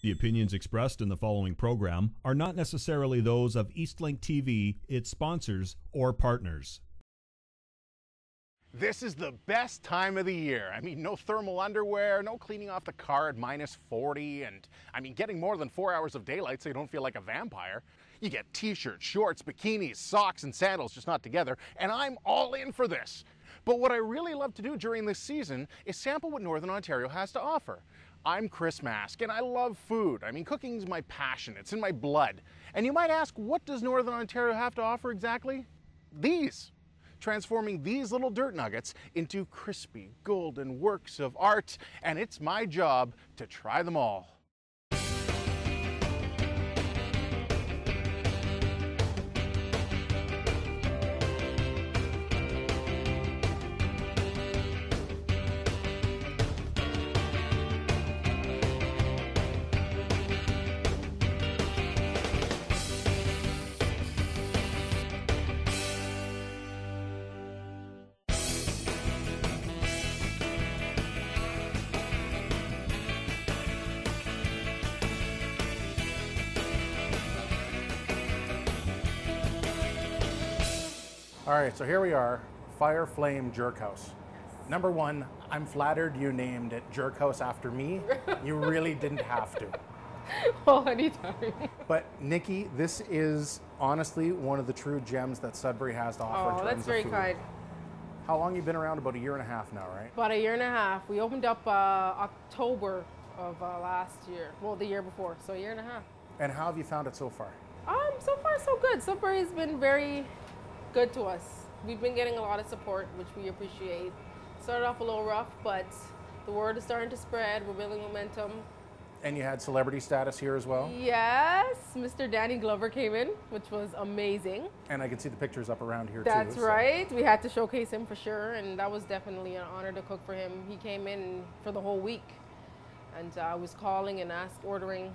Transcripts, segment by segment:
The opinions expressed in the following program are not necessarily those of Eastlink TV, its sponsors, or partners. This is the best time of the year. I mean, no thermal underwear, no cleaning off the car at minus 40, and I mean, getting more than 4 hours of daylight so you don't feel like a vampire. You get t-shirts, shorts, bikinis, socks, and sandals, just not together, and I'm all in for this. But what I really love to do during this season is sample what Northern Ontario has to offer. I'm Chris Mask, and I love food. I mean, cooking is my passion. It's in my blood. And you might ask, what does Northern Ontario have to offer exactly? These. Transforming these little dirt nuggets into crispy, golden works of art. And it's my job to try them all. All right, so here we are, Fire Flame Jerk House. Yes. Number one, I'm flattered you named it Jerk House after me. You really didn't have to. Well, anytime. But Nikki, this is honestly one of the true gems that Sudbury has to offer. Oh, in terms that's very of food. Kind. How long you been around? About a year and a half now, right? About a year and a half. We opened up October of last year. Well, the year before, so a year and a half. And how have you found it so far? So far, so good. Sudbury's been very good to us. We've been getting a lot of support, which we appreciate. Started off a little rough, but the word is starting to spread. We're building momentum. And you had celebrity status here as well? Yes. Mr. Danny Glover came in, which was amazing. And I can see the pictures up around here too. That's right. We had to showcase him for sure, and that was definitely an honor to cook for him. He came in for the whole week, and I was calling and ordering,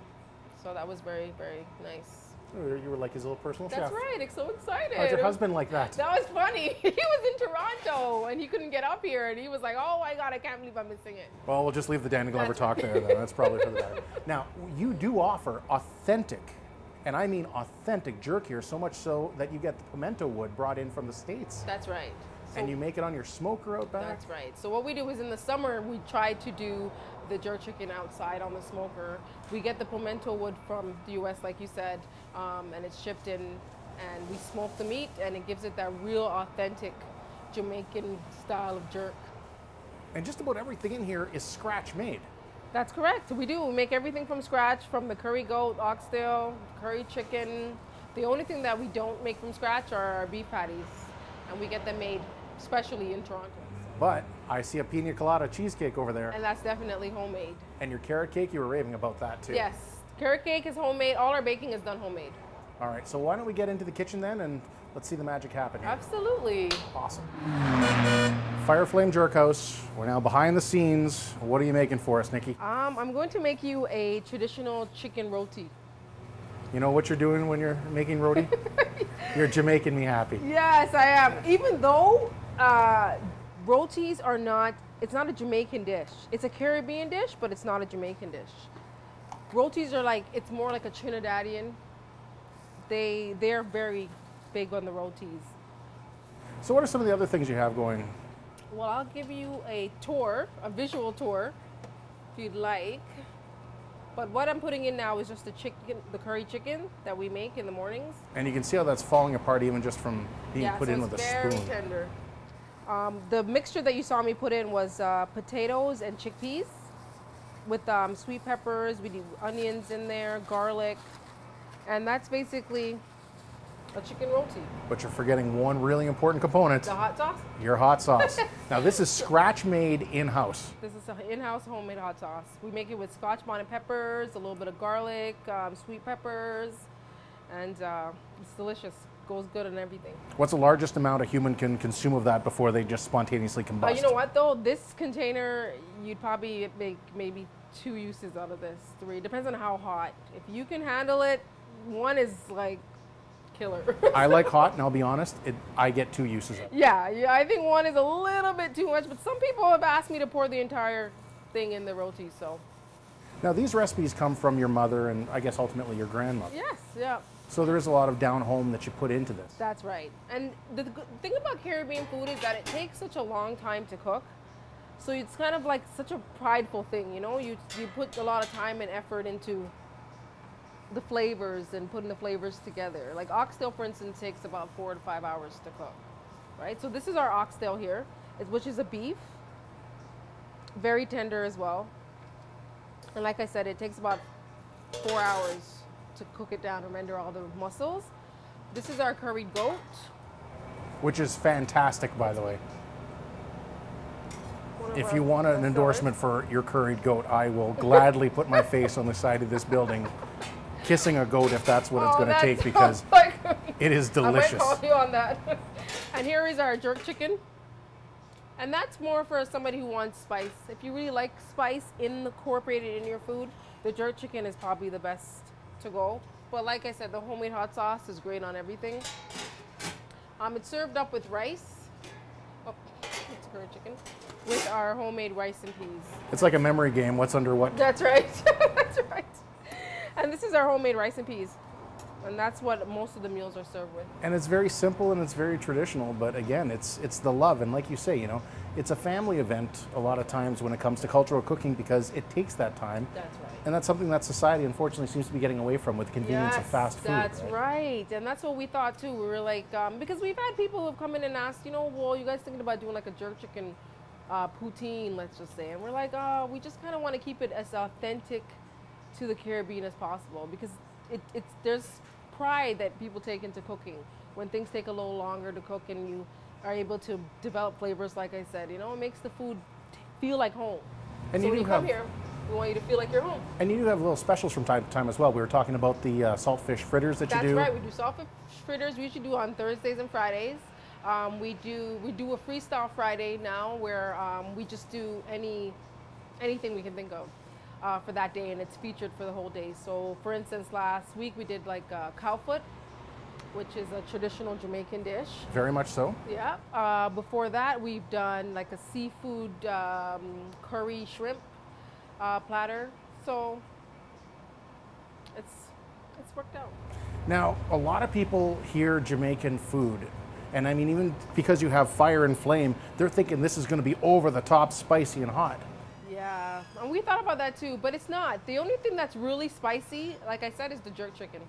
so that was very, very nice. You were like his little personal chef. That's right. I'm so excited. How's your husband like that? That was funny. He was in Toronto and he couldn't get up here, and he was like, "Oh my God, I can't believe I'm missing it." Well, we'll just leave the Danny Glover talk there, though. That's probably for the better. Now, you do offer authentic, and I mean authentic jerk here, so much so that you get the pimento wood brought in from the States. That's right. So, and you make it on your smoker out back? That's right. So what we do is in the summer, we try to do the jerk chicken outside on the smoker. We get the pimento wood from the US, like you said, and it's shipped in, and we smoke the meat, and it gives it that real authentic Jamaican style of jerk. And just about everything in here is scratch made. That's correct. We do. We make everything from scratch, from the curry goat, oxtail, curry chicken. The only thing that we don't make from scratch are our beef patties, and we get them made especially in Toronto. But I see a pina colada cheesecake over there. And that's definitely homemade. And your carrot cake, you were raving about that too. Yes, carrot cake is homemade. All our baking is done homemade. All right, so why don't we get into the kitchen then, and let's see the magic happen here. Absolutely. Awesome. Fire Flame Jerk House, we're now behind the scenes. What are you making for us, Nikki? I'm going to make you a traditional chicken roti. You know what you're doing when you're making roti? You're Jamaican me happy. Yes, I am. Even though rotis are not, it's not a Jamaican dish. It's a Caribbean dish, but it's not a Jamaican dish. Rotis are like, it's more like a Trinidadian. They're very big on the rotis. So what are some of the other things you have going? Well, I'll give you a tour, a visual tour, if you'd like. But what I'm putting in now is just the chicken, the curry chicken that we make in the mornings. And you can see how that's falling apart even just from being put in with a spoon. Yeah, it's very tender. The mixture that you saw me put in was potatoes and chickpeas with sweet peppers. We do onions in there, garlic, and that's basically a chicken roti. But you're forgetting one really important component. The hot sauce? Your hot sauce. Now this is scratch made in-house. This is an in-house homemade hot sauce. We make it with Scotch bonnet peppers, a little bit of garlic, sweet peppers, and it's delicious. Goes good on everything. What's the largest amount a human can consume of that before they just spontaneously combust? You know what though? This container, you'd probably make maybe two uses out of this, three. Depends on how hot. If you can handle it, one is like killer. I like hot, and I'll be honest, I get two uses of it. Yeah, I think one is a little bit too much, but some people have asked me to pour the entire thing in the roti, so. Now, these recipes come from your mother and, I guess, ultimately your grandmother. Yes, yeah. So there is a lot of down home that you put into this. That's right. And the thing about Caribbean food is that it takes such a long time to cook. So it's kind of like such a prideful thing, you know? You put a lot of time and effort into the flavors and putting the flavors together. Like oxtail, for instance, takes about 4 to 5 hours to cook, right? So this is our oxtail here, which is a beef, very tender as well. And like I said, it takes about 4 hours to cook it down and render all the muscles. This is our curried goat. Which is fantastic, by the way. If you want an endorsement for your curried goat, I will gladly put my face on the side of this building kissing a goat if that's what it's going to take, because like it is delicious. I might call you on that. And here is our jerk chicken. And that's more for somebody who wants spice. If you really like spice incorporated in your food, the jerk chicken is probably the best to go. But like I said, the homemade hot sauce is great on everything. It's served up with rice. Oh, it's curry chicken. With our homemade rice and peas. It's like a memory game. What's under what? That's right. That's right. And this is our homemade rice and peas. And that's what most of the meals are served with. And it's very simple and it's very traditional, but again, it's the love. And like you say, you know, it's a family event a lot of times when it comes to cultural cooking, because it takes that time. That's right. And that's something that society unfortunately seems to be getting away from with the convenience of fast food. That's right. And that's what we thought too. We were like, because we've had people who have come in and asked, you know, well, you guys thinking about doing like a jerk chicken poutine, let's just say. And we're like, we just kind of want to keep it as authentic to the Caribbean as possible, because there's pride that people take into cooking when things take a little longer to cook and you are able to develop flavors. Like I said, you know, it makes the food feel like home. And so when you come here, we want you to feel like you're home. And you do have little specials from time to time as well. We were talking about the saltfish fritters that you do. That's right. We do saltfish fritters. We usually do on Thursdays and Fridays. We do a freestyle Friday now where we just do anything we can think of for that day, and it's featured for the whole day. So for instance, last week we did like cowfoot, which is a traditional Jamaican dish. Very much so. Yeah. Before that, we've done like a seafood curry shrimp platter. So it's worked out. Now, a lot of people hear Jamaican food, and I mean, even because you have Fire and Flame, they're thinking this is going to be over the top, spicy and hot. Yeah, and we thought about that too, but it's not. The only thing that's really spicy, like I said, is the jerk chicken.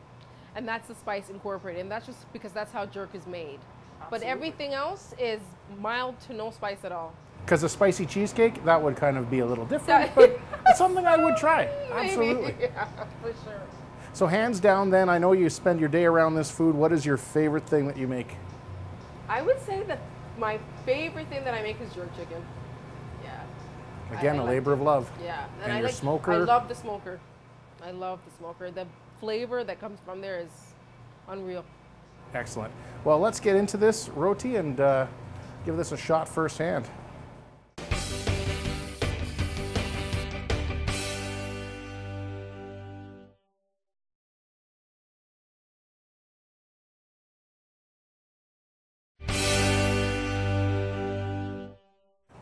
And that's the spice incorporated. And that's just because that's how jerk is made. Absolutely. But everything else is mild to no spice at all. Because a spicy cheesecake, that would kind of be a little different, but it's something I would try. Maybe. Absolutely. Yeah, for sure. So hands down then, I know you spend your day around this food. What is your favorite thing that you make? I would say that my favorite thing that I make is jerk chicken. Yeah. Again, a labor of love. Yeah. And your smoker. I love the smoker. I love the smoker. The flavor that comes from there is unreal. Excellent. Well, let's get into this roti and give this a shot firsthand.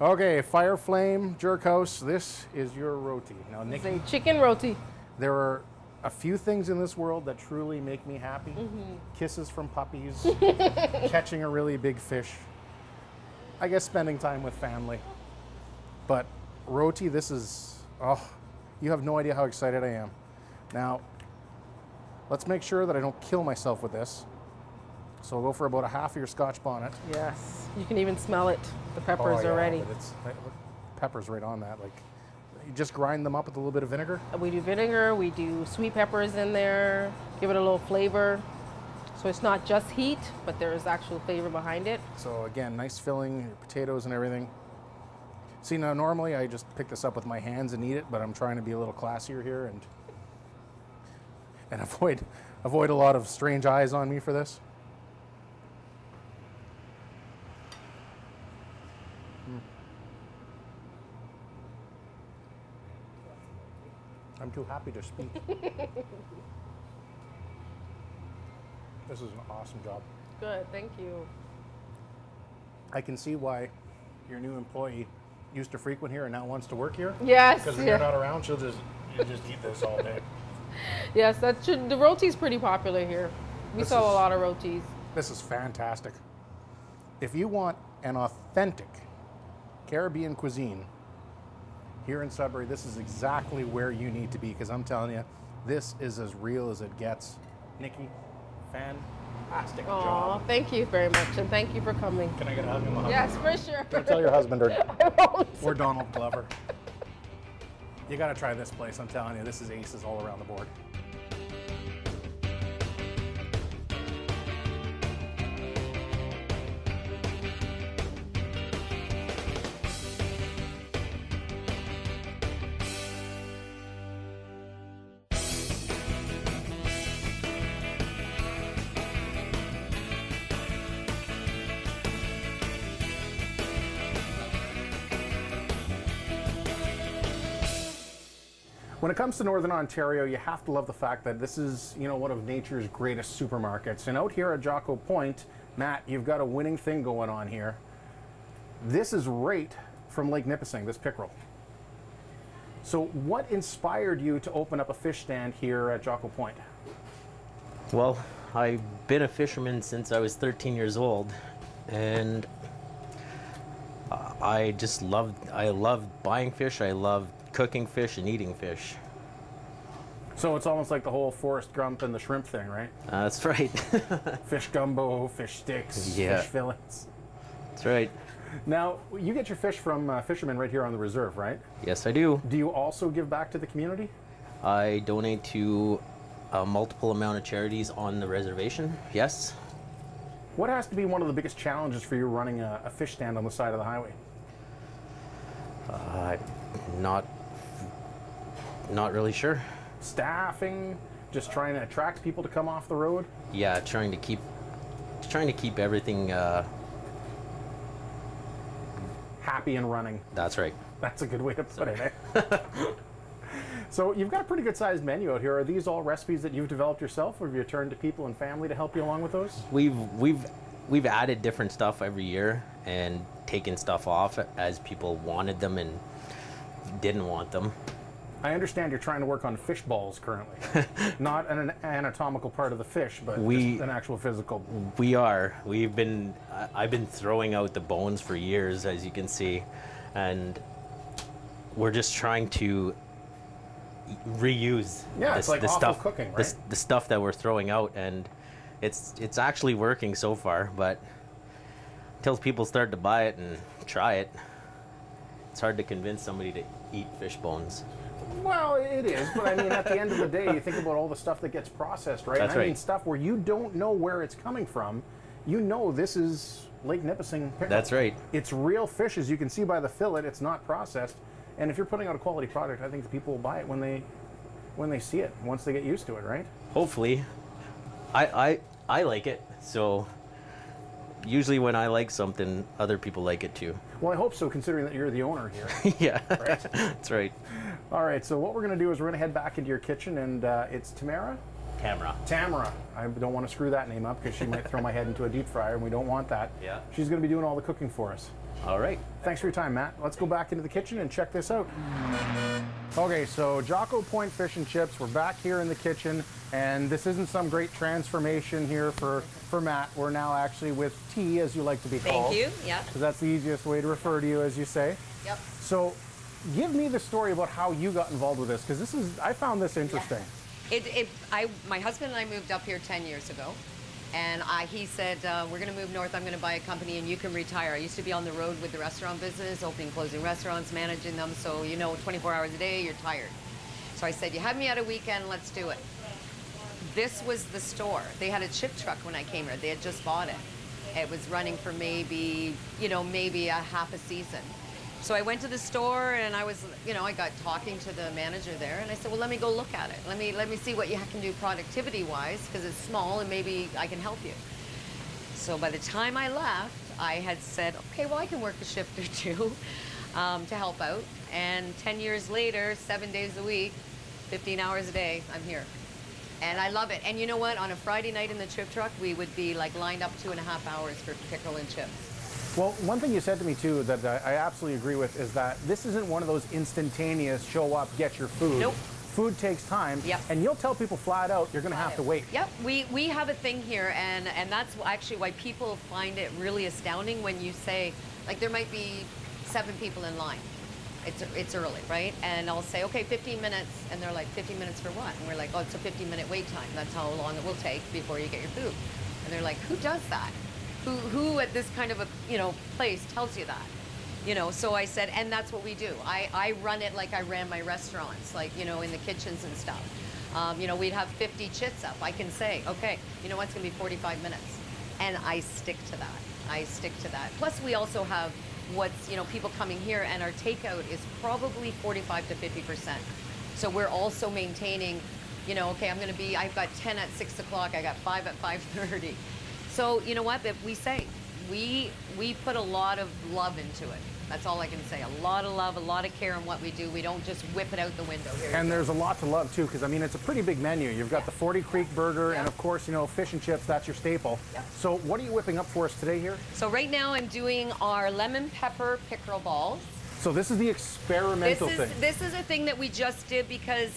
Okay, Fire Flame Jerk House, this is your roti. Now, Nikki, it's a chicken roti. There are a few things in this world that truly make me happy. Mm-hmm. Kisses from puppies, catching a really big fish, I guess spending time with family. But roti, this is, oh, you have no idea how excited I am. Now, let's make sure that I don't kill myself with this. So I'll go for about a half of your Scotch bonnet. Yes, you can even smell it. The peppers are ready. Peppers right on that. Like, you just grind them up with a little bit of vinegar. We do vinegar. We do sweet peppers in there. Give it a little flavor. So it's not just heat, but there is actual flavor behind it. So again, nice filling, your potatoes and everything. See, now normally I just pick this up with my hands and eat it, but I'm trying to be a little classier here and avoid a lot of strange eyes on me for this. I'm too happy to speak. This is an awesome job. Good, thank you. I can see why your new employee used to frequent here and now wants to work here. Yes. Because when you're not around, she'll just You just eat this all day. Yes, that should. The roti's pretty popular here. We sell a lot of rotis. This is fantastic. If you want an authentic Caribbean cuisine here in Sudbury, this is exactly where you need to be, because I'm telling you, this is as real as it gets. Nikki, fantastic job. Thank you very much, and thank you for coming. Can I get a hug? Yes, for sure. Don't tell your husband or Donald Glover. You got to try this place. I'm telling you, this is aces all around the board. When it comes to Northern Ontario, you have to love the fact that this is, you know, one of nature's greatest supermarkets. And out here at Jocko Point, Matt, you've got a winning thing going on here. This is right from Lake Nipissing, this pickerel. So what inspired you to open up a fish stand here at Jocko Point? Well, I've been a fisherman since I was 13 years old, and I loved buying fish. I loved cooking fish and eating fish. So it's almost like the whole Forrest Gump and the shrimp thing, right? That's right. Fish gumbo, fish sticks, fish fillets. That's right. Now, you get your fish from fishermen right here on the reserve, right? Yes, I do. Do you also give back to the community? I donate to a multiple amount of charities on the reservation, yes. What has to be one of the biggest challenges for you running a fish stand on the side of the highway? Not really sure. Staffing, just trying to attract people to come off the road. Yeah, trying to keep everything happy and running. That's right. That's a good way to put it. Eh? So you've got a pretty good sized menu out here. Are these all recipes that you've developed yourself, or have you turned to people and family to help you along with those? We've added different stuff every year and taken stuff off as people wanted them and didn't want them. I understand you're trying to work on fish balls currently. Not an anatomical part of the fish, but just an actual physical. We are. I've been throwing out the bones for years, as you can see, and we're just trying to reuse the stuff that we're throwing out, and it's actually working so far, but until people start to buy it and try it, it's hard to convince somebody to eat fish bones. Well, it is, but I mean, at the end of the day, you think about all the stuff that gets processed, right? That's right. I mean, stuff where you don't know where it's coming from. You know, this is Lake Nipissing pickerel. That's right. It's real fish, as you can see by the fillet. It's not processed, and if you're putting out a quality product, I think the people will buy it when they see it. Once they get used to it, right? Hopefully, I like it so. Usually when I like something, other people like it too. Well, I hope so, considering that you're the owner here. Yeah, right? That's right. All right, so what we're going to do is we're going to head back into your kitchen, and it's Tamara? Tamara. Tamara. I don't want to screw that name up, because she might throw my head into a deep fryer, and we don't want that. Yeah. She's going to be doing all the cooking for us. All right. Thanks for your time, Matt. Let's go back into the kitchen and check this out. Okay, so Jocko Point Fish and Chips. We're back here in the kitchen, and this isn't some great transformation here for Matt. We're now actually with T, as you like to be called. Thank you, yeah. Because that's the easiest way to refer to you, as you say. Yep. So give me the story about how you got involved with this, because this is, I found this interesting. Yeah. My husband and I moved up here 10 years ago. And he said, we're going to move north, I'm going to buy a company and you can retire. I used to be on the road with the restaurant business, opening, closing restaurants, managing them, so you know, 24 hours a day, you're tired. So I said, you have me at a weekend, let's do it. This was the store. They had a chip truck when I came here. They had just bought it. It was running for maybe, you know, maybe a half a season. So I went to the store and I was, you know, I got talking to the manager there and I said, well, let me go look at it. Let me see what you can do productivity-wise, because it's small and maybe I can help you. So by the time I left, I had said, okay, well, I can work a shift or two to help out. And 10 years later, 7 days a week, 15 hours a day, I'm here. And I love it. And you know what? On a Friday night in the chip truck, we would be like lined up 2.5 hours for pickerel and chips. Well, one thing you said to me, too, that I absolutely agree with is that this isn't one of those instantaneous show up, get your food. Nope. Food takes time, yep. And you'll tell people flat out, you're going to have to wait. Yep, we have a thing here, and that's actually why people find it really astounding when you say, like, there might be 7 people in line. It's early, right? And I'll say, okay, 15 minutes, and they're like, 15 minutes for what? And we're like, oh, it's a 15-minute wait time. That's how long it will take before you get your food. And they're like, who does that? Who at this kind of a, you know, place tells you that? You know, so I said, and that's what we do. I run it like I ran my restaurants, like, you know, in the kitchens and stuff. You know, we'd have 50 chits up. I can say, okay, you know what, it's gonna be 45 minutes. And I stick to that. I stick to that. Plus, we also have what's, you know, people coming here, and our takeout is probably 45 to 50%. So we're also maintaining, you know, okay, I'm gonna be, I've got 10 at 6 o'clock, I got 5 at 5:30. So, you know what, if we say, we put a lot of love into it. That's all I can say. A lot of love, a lot of care in what we do. We don't just whip it out the window here. And there's a lot to love, too, because, I mean, it's a pretty big menu. You've got the Forty Creek Burger and, of course, you know, fish and chips. That's your staple. Yep. So what are you whipping up for us today here? So right now I'm doing our lemon pepper pickerel balls. So this is the experimental thing. This is a thing that we just did because,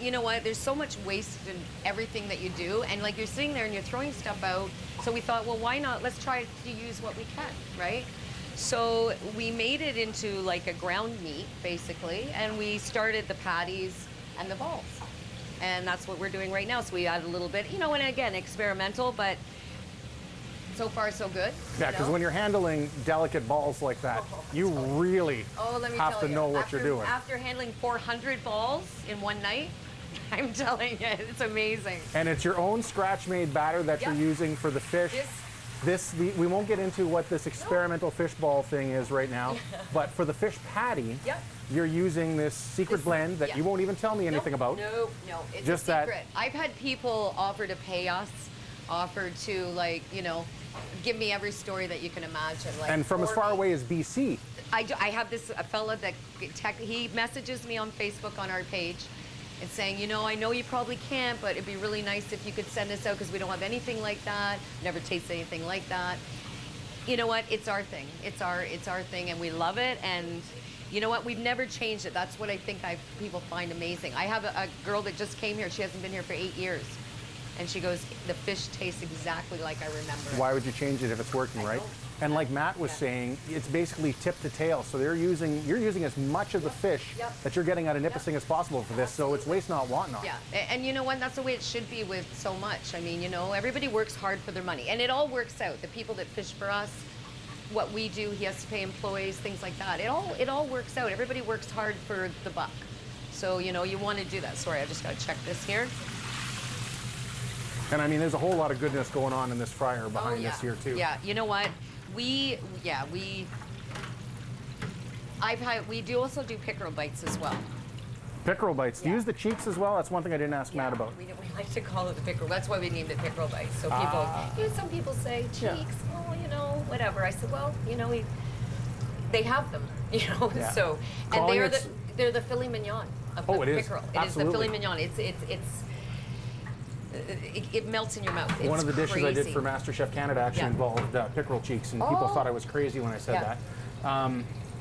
you know what, there's so much waste in everything that you do. And, like, you're sitting there and you're throwing stuff out. So we thought, well, why not? Let's try to use what we can, right? So we made it into like a ground meat, basically, and we started the patties and the balls. And that's what we're doing right now. So we add a little bit, you know, and again, experimental, but so far so good. Yeah, because when you're handling delicate balls like that, you really have to know what you're doing. After handling 400 balls in one night, I'm telling you, it's amazing. And it's your own scratch-made batter that you're using for the fish. We won't get into what this experimental fish ball thing is right now, but for the fish patty, you're using this secret blend that you won't even tell me anything about. No, it's just a secret. I've had people offer to pay us, offer to, like, you know, give me every story that you can imagine. Like, and from as far away as BC. I have this fella that he messages me on Facebook on our page. And saying, you know, I know you probably can't, but it'd be really nice if you could send us out because we don't have anything like that. Never taste anything like that. You know what? It's our thing. It's our thing, and we love it. And you know what? We've never changed it. That's what I think people find amazing. I have a girl that just came here. She hasn't been here for 8 years, and she goes, the fish tastes exactly like I remember. Why would you change it if it's working, right? And like Matt was saying, it's basically tip to tail. So you're using as much of the fish that you're getting out of Nipissing as possible for this. So it's waste not, want not. Yeah, and you know what? That's the way it should be with so much. I mean, you know, everybody works hard for their money, and it all works out. The people that fish for us, what we do, he has to pay employees, things like that. It all works out. Everybody works hard for the buck. So you know, you want to do that. Sorry, I just got to check this here. And I mean, there's a whole lot of goodness going on in this fryer behind us here too. Yeah, you know what? We also do pickerel bites as well. Pickerel bites. Do you use the cheeks as well? That's one thing I didn't ask Matt about. We like to call it the pickerel. That's why we named it pickerel bites. So people, you know, some people say cheeks. Well, you know, whatever. I said, well, you know, they have them. You know, so and they're the filet mignon of the pickerel. It is the filet mignon. It melts in your mouth. It's one of the dishes I did for MasterChef Canada actually involved pickerel cheeks, and people thought I was crazy when I said that.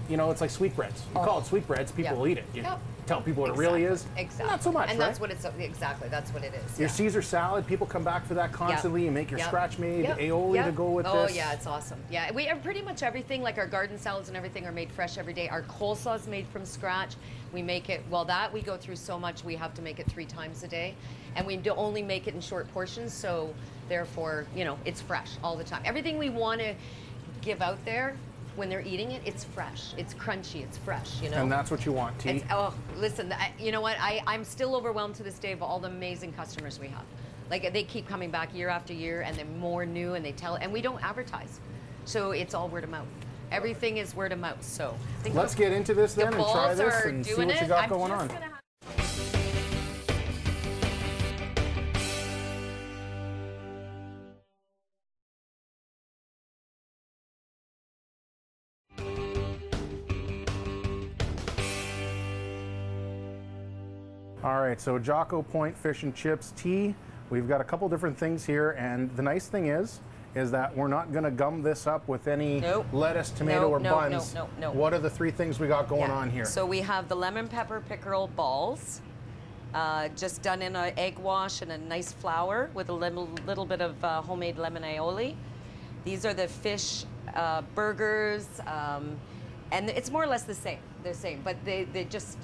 You know, it's like sweetbreads. You call it sweetbreads, people will eat it. You tell people what it really is. Exactly. Not so much, and that's what it's that's what it is. Your Caesar salad, people come back for that constantly. You make your scratch-made aioli to go with this. Oh yeah, it's awesome. Yeah, we have pretty much everything. Like our garden salads and everything are made fresh every day. Our coleslaw is made from scratch. We make it, well, that we go through so much, we have to make it 3 times a day. And we only make it in short portions, so therefore, you know, it's fresh all the time. Everything we want to give out there when they're eating it, it's fresh, it's crunchy, it's fresh, you know? And that's what you want, T. Oh, listen, you know what? I'm still overwhelmed to this day of all the amazing customers we have. Like, they keep coming back year after year, and they're more new, and they tell, and we don't advertise. So it's all word of mouth. Everything is word of mouth, so. Let's get into this then and try this and see what you got going on. All right, so Jocko Point Fish and Chips tea. We've got a couple different things here, and the nice thing is that we're not going to gum this up with any lettuce, tomato, or buns. What are the 3 things we got going on here? So we have the lemon pepper pickerel balls. just done in an egg wash and a nice flour with a little bit of homemade lemon aioli. These are the fish burgers, and it's more or less the same. They're the same, but they just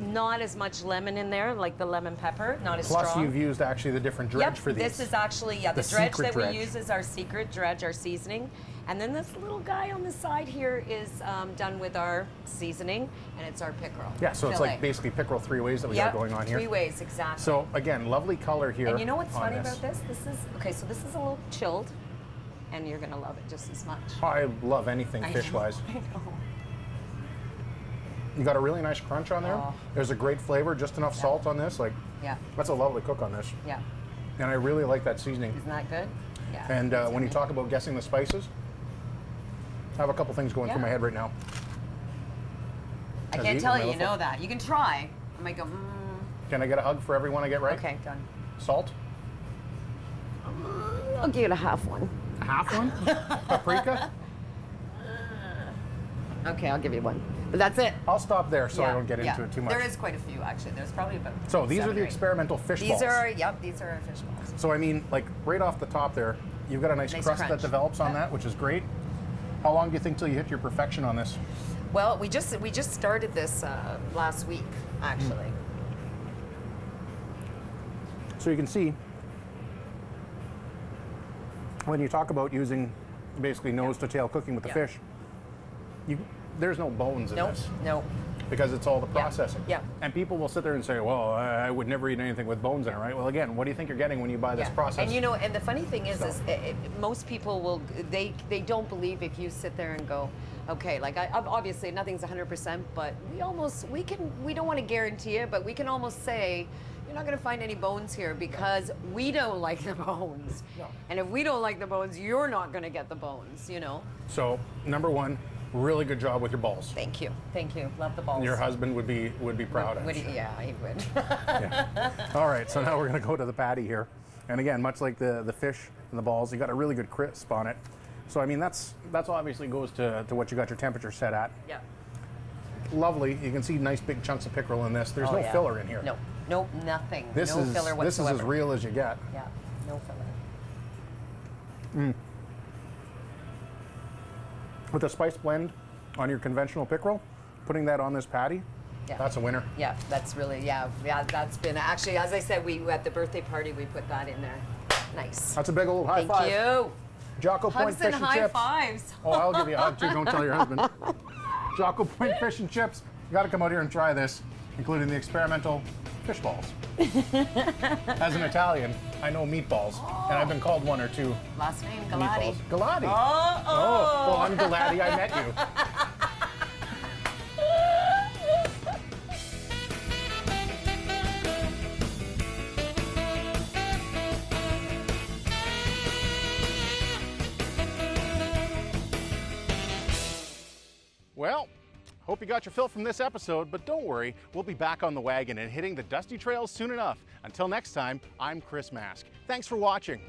not as much lemon in there, like the lemon pepper, not as strong. Plus, you've used actually the different dredge for these. This is actually, yeah, the dredge that we use is our secret dredge, our seasoning. And then this little guy on the side here is done with our seasoning, and it's our pickerel. Yeah, so it's like basically pickerel three ways that we got going on here. Three ways, exactly. So again, lovely color here. And you know what's funny about this? This is, okay, so this is a little chilled, and you're gonna love it just as much. I love anything fish-wise. I know. You got a really nice crunch on there. Oh. There's a great flavor, just enough salt on this. Like, that's a lovely cook on this. Yeah. And I really like that seasoning. Isn't that good? Yeah. And when you talk about guessing the spices, I have a couple things going through my head right now. I can't tell you, you know that. You can try. I might go, Can I get a hug for everyone I get right? Okay, done. Salt? I'll give it a half one. A half one? Paprika? Okay, I'll give you one. But that's it. I'll stop there so I don't get into it too much. There is quite a few, actually. There's probably about So these are the experimental fish balls. These are, these are our fish balls. So, I mean, like, right off the top there, you've got a nice crust that develops on that, which is great. How long do you think till you hit your perfection on this? Well, we just started this last week, actually. So you can see, when you talk about using basically nose to tail cooking with the fish, there's no bones in this. No. Because it's all the processing. Yeah. And people will sit there and say, well, I would never eat anything with bones in it, right? Well, again, what do you think you're getting when you buy this process? And you know, and the funny thing is most people will, they don't believe if you sit there and go, okay, like obviously nothing's 100%, but we don't want to guarantee it, but we can almost say, you're not going to find any bones here because we don't like the bones. No. And if we don't like the bones, you're not going to get the bones, you know? So, number one, really good job with your balls. Thank you. Thank you. Love the balls. Your husband would be proud of you. Yeah, he would. All right, so now we're going to go to the patty here. And again, much like the fish and the balls, you got a really good crisp on it. So, I mean, that's obviously goes to what you got your temperature set at. Yeah. Lovely. You can see nice big chunks of pickerel in this. There's no filler in here. No. Nope, nothing. No filler whatsoever. This is as real as you get. Yeah, no filler. Mm. With a spice blend on your conventional pickerel, putting that on this patty, that's a winner. Yeah, that's really, that's been, actually, as I said, we at the birthday party, we put that in there. Nice. That's a big old high five. Thank you. Jocko Point Fish and Chips. High fives. Oh, I'll give you a hug too, don't tell your husband. Jocko Point Fish and Chips, you gotta come out here and try this, including the experimental fish balls. As an Italian, I know meatballs, and I've been called one or two. Last name, Galati. Galati. Oh, oh. Oh, well, I'm Galati, I met you. Well, hope you got your fill from this episode, but don't worry, we'll be back on the wagon and hitting the dusty trails soon enough. Until next time, I'm Chris Mask. Thanks for watching.